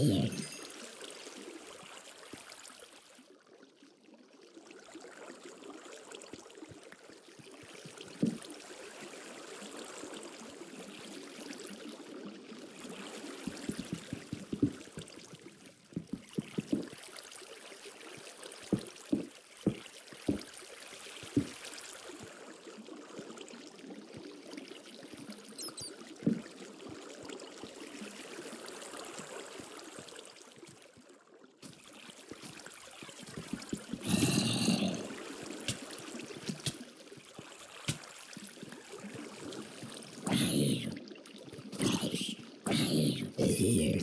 here. Here. Here.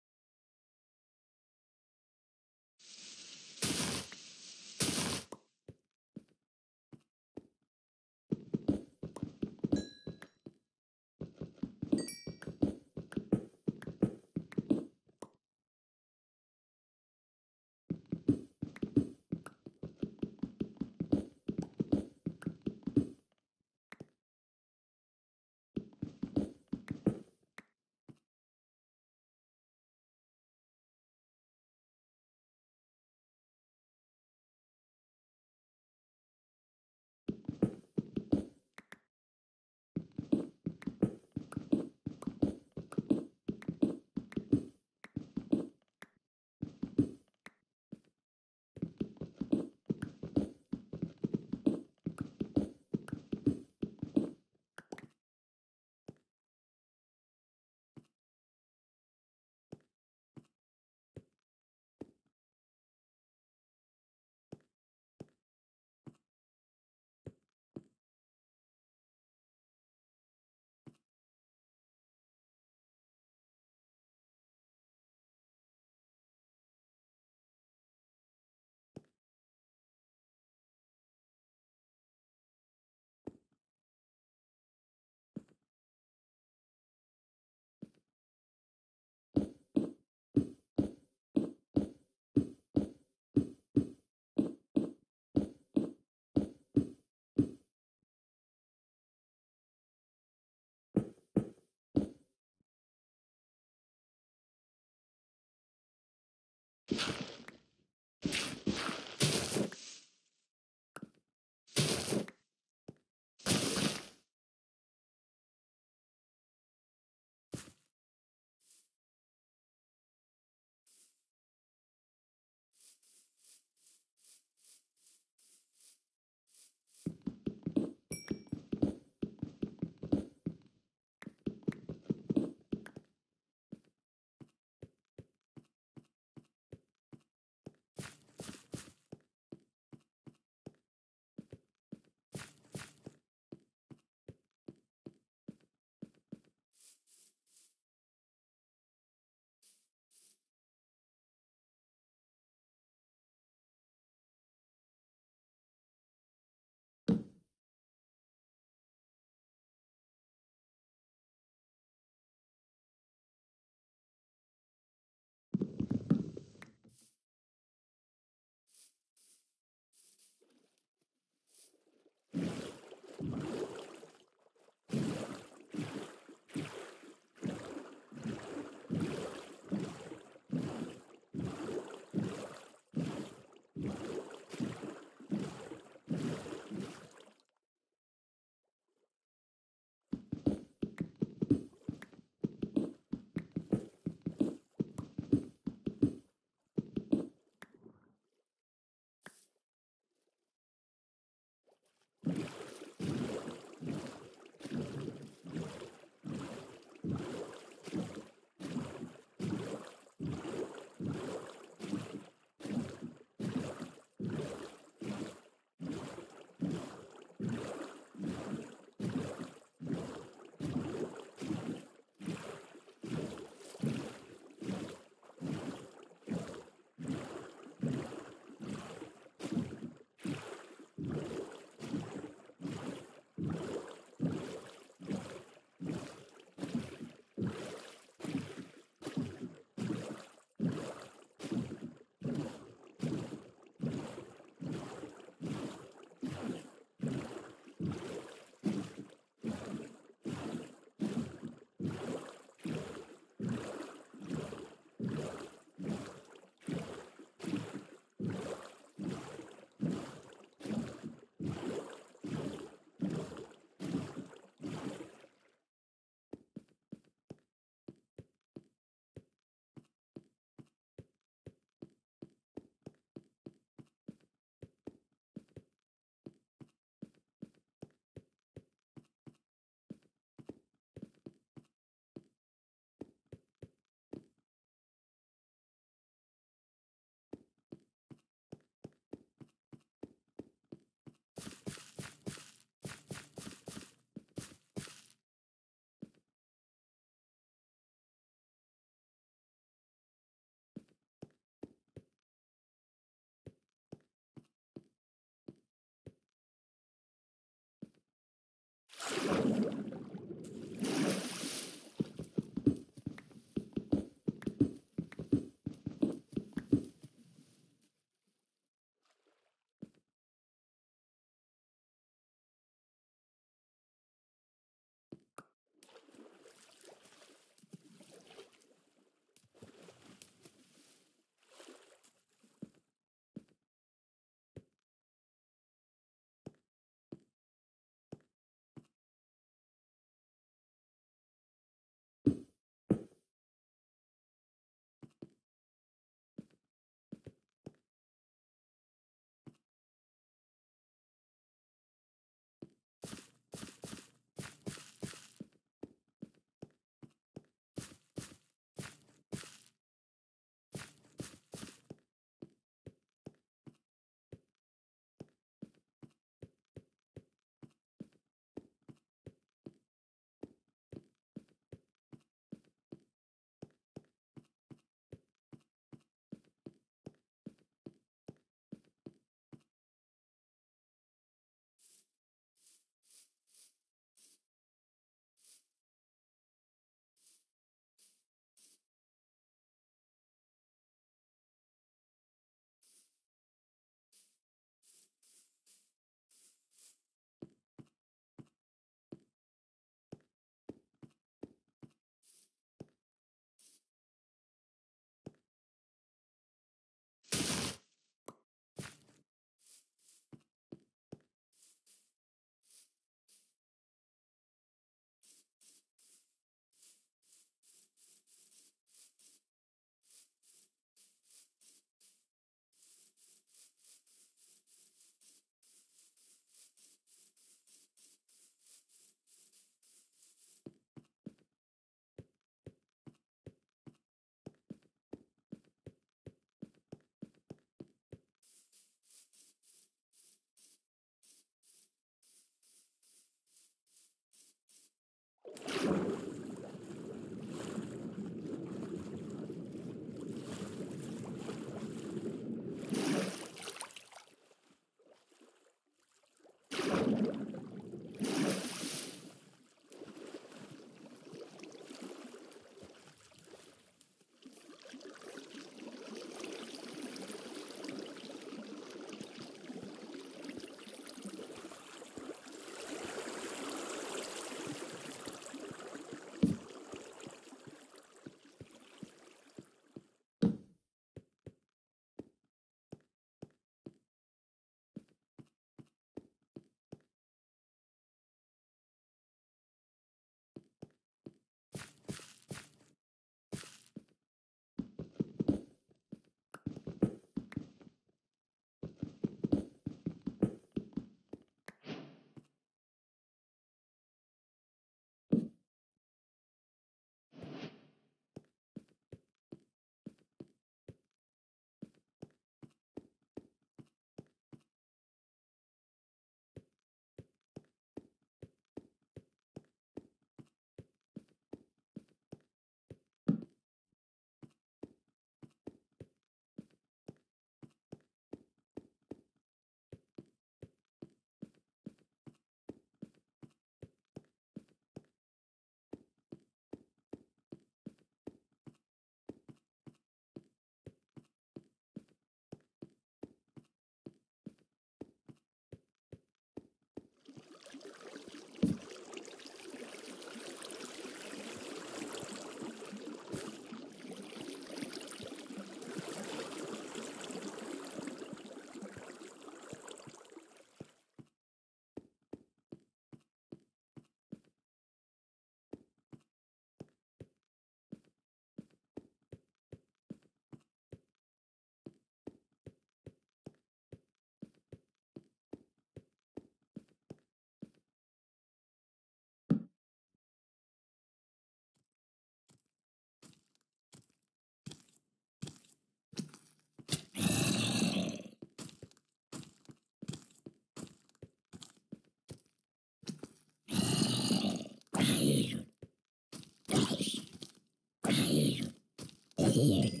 here.